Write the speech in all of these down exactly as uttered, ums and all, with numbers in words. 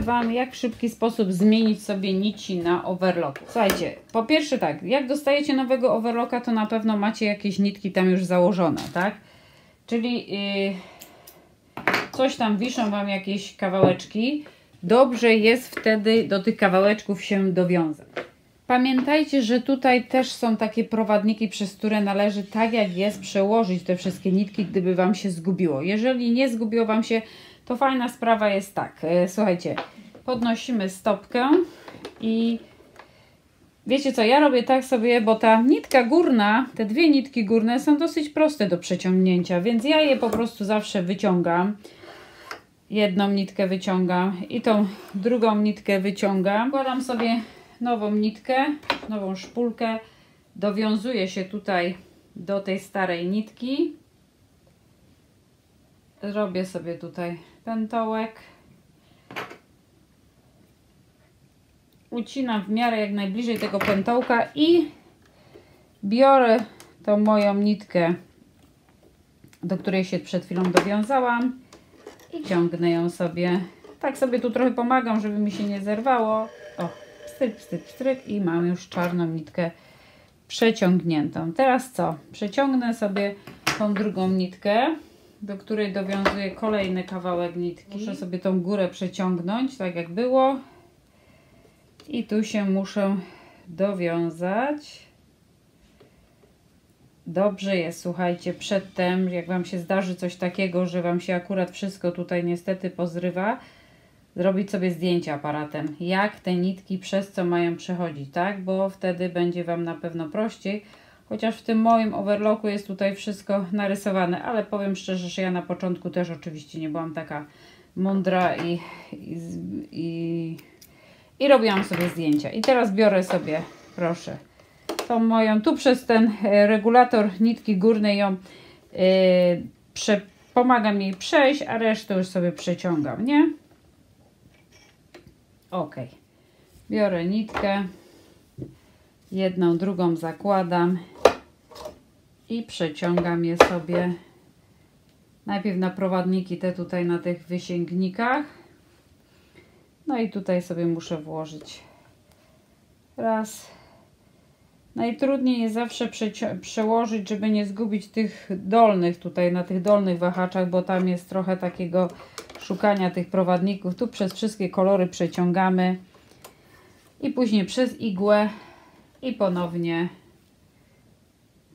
pokażę Wam, jak w szybki sposób zmienić sobie nici na overlocku. Słuchajcie, po pierwsze tak, jak dostajecie nowego overlocka, to na pewno macie jakieś nitki tam już założone, tak? Czyli yy, coś tam wiszą Wam jakieś kawałeczki. Dobrze jest wtedy do tych kawałeczków się dowiązać. Pamiętajcie, że tutaj też są takie prowadniki, przez które należy, tak jak jest, przełożyć te wszystkie nitki, gdyby Wam się zgubiło. Jeżeli nie zgubiło Wam się, to fajna sprawa jest tak. Słuchajcie, podnosimy stopkę i wiecie co, ja robię tak sobie, bo ta nitka górna, te dwie nitki górne są dosyć proste do przeciągnięcia, więc ja je po prostu zawsze wyciągam. Jedną nitkę wyciągam i tą drugą nitkę wyciągam. Wkładam sobie nową nitkę, nową szpulkę, dowiązuję się tutaj do tej starej nitki, robię sobie tutaj pętołek, ucinam w miarę jak najbliżej tego pętołka i biorę tą moją nitkę, do której się przed chwilą dowiązałam, i ciągnę ją sobie. Tak sobie tu trochę pomagam, żeby mi się nie zerwało. O, pstryk, pstryk, pstryk i mam już czarną nitkę przeciągniętą. Teraz co? Przeciągnę sobie tą drugą nitkę, do której dowiązuję kolejny kawałek nitki. Muszę sobie tą górę przeciągnąć, tak jak było. I tu się muszę dowiązać. Dobrze jest, słuchajcie, przedtem, jak Wam się zdarzy coś takiego, że Wam się akurat wszystko tutaj niestety pozrywa, zrobić sobie zdjęcie aparatem, jak te nitki przez co mają przechodzić, tak? Bo wtedy będzie Wam na pewno prościej, chociaż w tym moim overlocku jest tutaj wszystko narysowane, ale powiem szczerze, że ja na początku też oczywiście nie byłam taka mądra i, i, i, i robiłam sobie zdjęcia. I teraz biorę sobie, proszę, tą moją, tu przez ten regulator nitki górnej ją yy, prze, pomagam jej przejść, a resztę już sobie przeciągam, nie? Ok. Biorę nitkę, jedną, drugą zakładam i przeciągam je sobie najpierw na prowadniki te tutaj na tych wysięgnikach. No i tutaj sobie muszę włożyć raz. Najtrudniej jest zawsze przełożyć, żeby nie zgubić tych dolnych tutaj, na tych dolnych wahaczach, bo tam jest trochę takiego szukania tych prowadników. Tu przez wszystkie kolory przeciągamy i później przez igłę i ponownie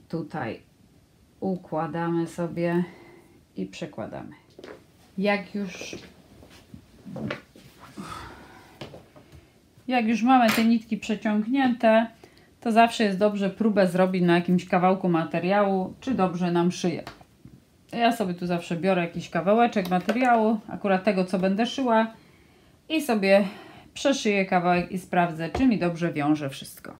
tutaj układamy sobie i przekładamy. Jak już... Jak już mamy te nitki przeciągnięte, to zawsze jest dobrze próbę zrobić na jakimś kawałku materiału, czy dobrze nam szyję. Ja sobie tu zawsze biorę jakiś kawałeczek materiału, akurat tego, co będę szyła, i sobie przeszyję kawałek i sprawdzę, czy mi dobrze wiąże wszystko.